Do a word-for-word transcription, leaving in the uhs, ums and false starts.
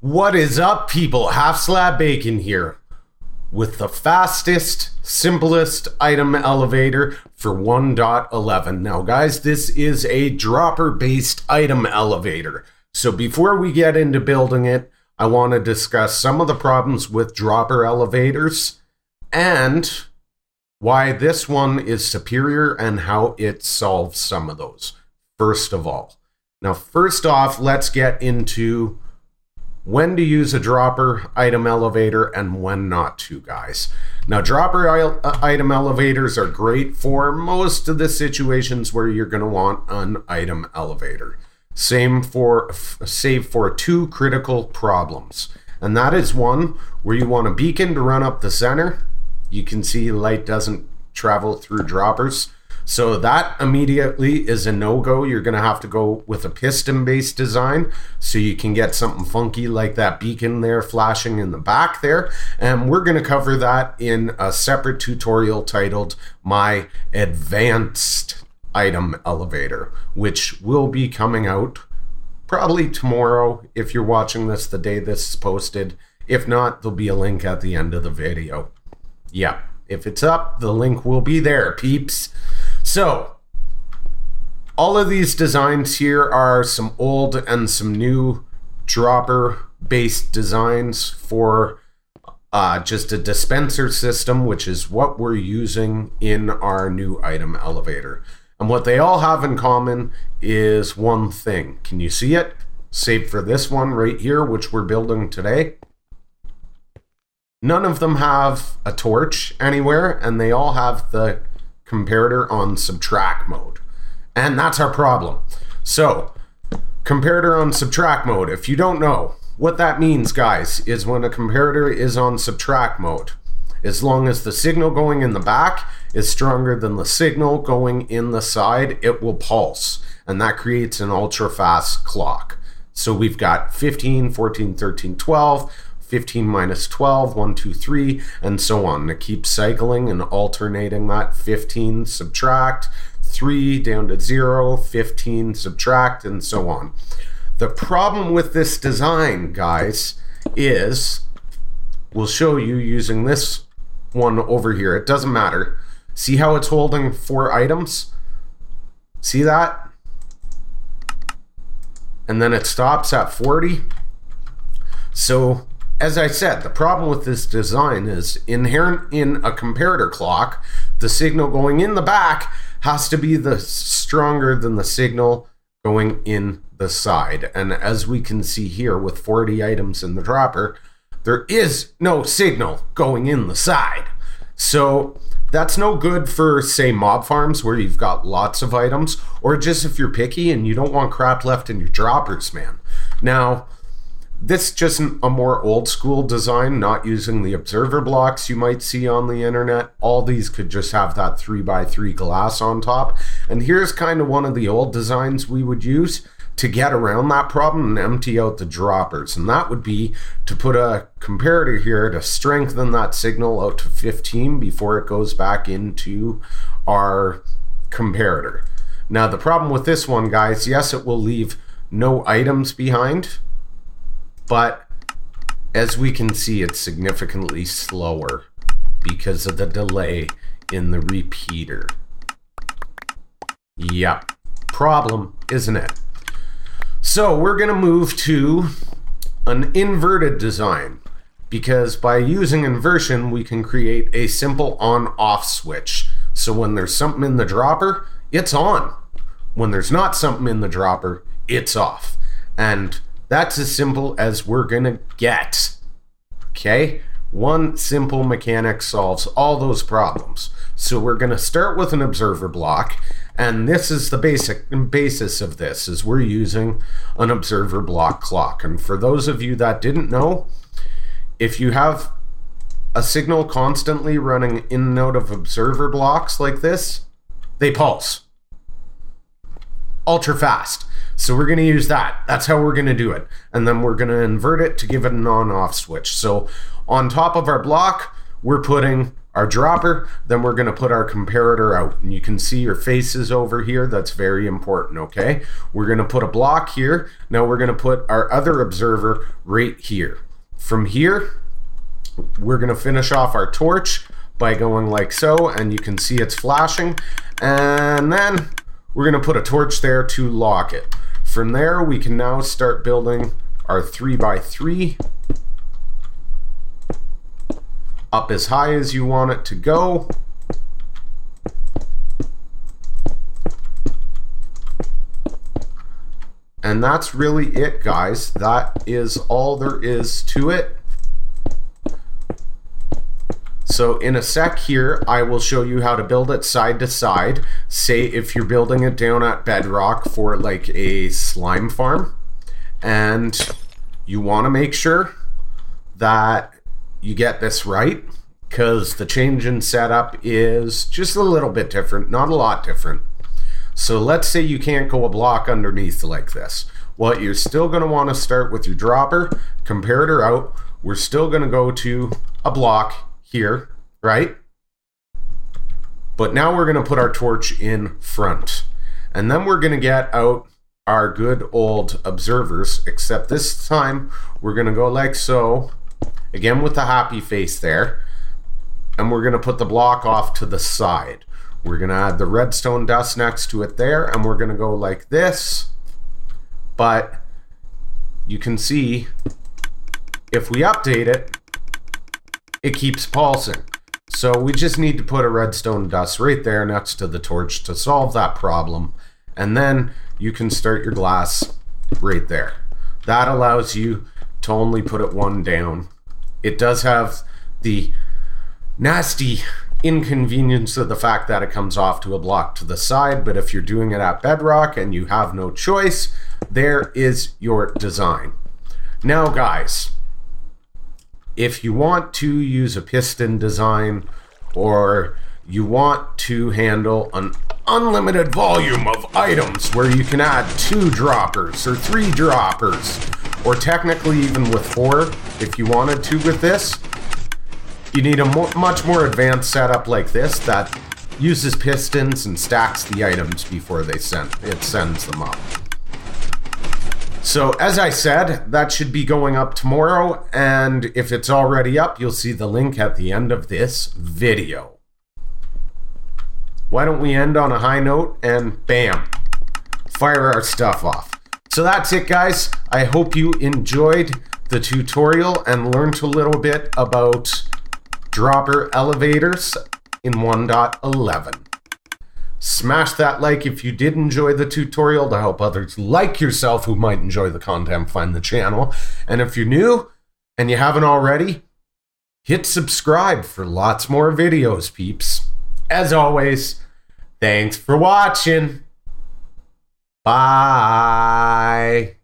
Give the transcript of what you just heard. What is up, people? Half Slab Bacon here with the fastest, simplest item elevator for one point eleven. Now guys, this is a dropper based item elevator. So before we get into building it, I want to discuss some of the problems with dropper elevators and why this one is superior and how it solves some of those. First of all, now first off, let's get into when to use a dropper item elevator and when not to, guys. Now, dropper item elevators are great for most of the situations where you're going to want an item elevator. Same for, save for two critical problems. And that is one where you want a beacon to run up the center. You can see light doesn't travel through droppers. So that immediately is a no-go. You're going to have to go with a piston-based design so you can get something funky like that beacon there flashing in the back there. And we're going to cover that in a separate tutorial titled My Advanced Item Elevator, which will be coming out probably tomorrow if you're watching this the day this is posted. If not, there'll be a link at the end of the video. Yeah, if it's up, the link will be there, peeps. So, all of these designs here are some old and some new dropper-based designs for uh, just a dispenser system, which is what we're using in our new item elevator. And what they all have in common is one thing. Can you see it? Save for this one right here, which we're building today. None of them have a torch anywhere, and they all have the comparator on subtract mode, and that's our problem. So comparator on subtract mode, if you don't know what that means, guys, is when a comparator is on subtract mode, as long as the signal going in the back is stronger than the signal going in the side, it will pulse, and that creates an ultra fast clock. So we've got fifteen, fourteen, thirteen, twelve, fifteen minus twelve, one, two, three, and so on. It keeps cycling and alternating that. fifteen, subtract, three, down to zero, fifteen, subtract, and so on. The problem with this design, guys, is, we'll show you using this one over here. It doesn't matter. See how it's holding four items? See that? And then it stops at forty. So, as I said, the problem with this design is inherent in a comparator clock, the signal going in the back has to be the stronger than the signal going in the side. And as we can see here with forty items in the dropper, there is no signal going in the side. So that's no good for, say, mob farms where you've got lots of items, or just if you're picky and you don't want crap left in your droppers, man. Now, this is just a more old school design, not using the observer blocks you might see on the internet. All these could just have that three by three glass on top. And here's kind of one of the old designs we would use to get around that problem and empty out the droppers. And that would be to put a comparator here to strengthen that signal out to fifteen before it goes back into our comparator. Now, the problem with this one, guys, yes, it will leave no items behind, but as we can see, it's significantly slower because of the delay in the repeater. Yeah, problem, isn't it? So we're gonna move to an inverted design, because by using inversion, we can create a simple on-off switch. So when there's something in the dropper, it's on. When there's not something in the dropper, it's off. And that's as simple as we're gonna get, okay? One simple mechanic solves all those problems. So we're gonna start with an observer block, and this is the basic basis of this, is we're using an observer block clock. And for those of you that didn't know, if you have a signal constantly running in and out of observer blocks like this, they pulse ultra fast. So we're going to use that. That's how we're going to do it. And then we're going to invert it to give it an on-off switch. So on top of our block, we're putting our dropper, then we're gonna put our comparator out. And you can see your faces over here, that's very important, okay? We're gonna put a block here. Now we're gonna put our other observer right here. From here, we're gonna finish off our torch by going like so, and you can see it's flashing. And then we're gonna put a torch there to lock it. From there, we can now start building our three by three up as high as you want it to go. And that's really it, guys. That is all there is to it. So in a sec here, I will show you how to build it side to side. Say if you're building it down at bedrock for like a slime farm, and you want to make sure that you get this right, because the change in setup is just a little bit different, not a lot different. So let's say you can't go a block underneath like this. Well, you're still going to want to start with your dropper, comparator out. We're still going to go to a block here, right? But now we're going to put our torch in front. And then we're going to get out our good old observers, except this time we're going to go like so, again with the happy face there, and we're going to put the block off to the side. We're going to add the redstone dust next to it there, and we're going to go like this. But you can see if we update it, it keeps pulsing. So we just need to put a redstone dust right there next to the torch to solve that problem. And then you can start your glass right there. That allows you to only put it one down. It does have the nasty inconvenience of the fact that it comes off to a block to the side, but if you're doing it at bedrock and you have no choice, there is your design. Now guys, if you want to use a piston design, or you want to handle an unlimited volume of items where you can add two droppers or three droppers, or technically even with four if you wanted to with this, you need a mo much more advanced setup like this that uses pistons and stacks the items before they send it sends them up. So as I said, that should be going up tomorrow, and if it's already up, you'll see the link at the end of this video. Why don't we end on a high note and bam, fire our stuff off. So that's it, guys. I hope you enjoyed the tutorial and learned a little bit about dropper elevators in one point eleven. Smash that like if you did enjoy the tutorial to help others like yourself who might enjoy the content find the channel. And if you're new and you haven't already, hit subscribe for lots more videos, peeps. As always, thanks for watching. Bye.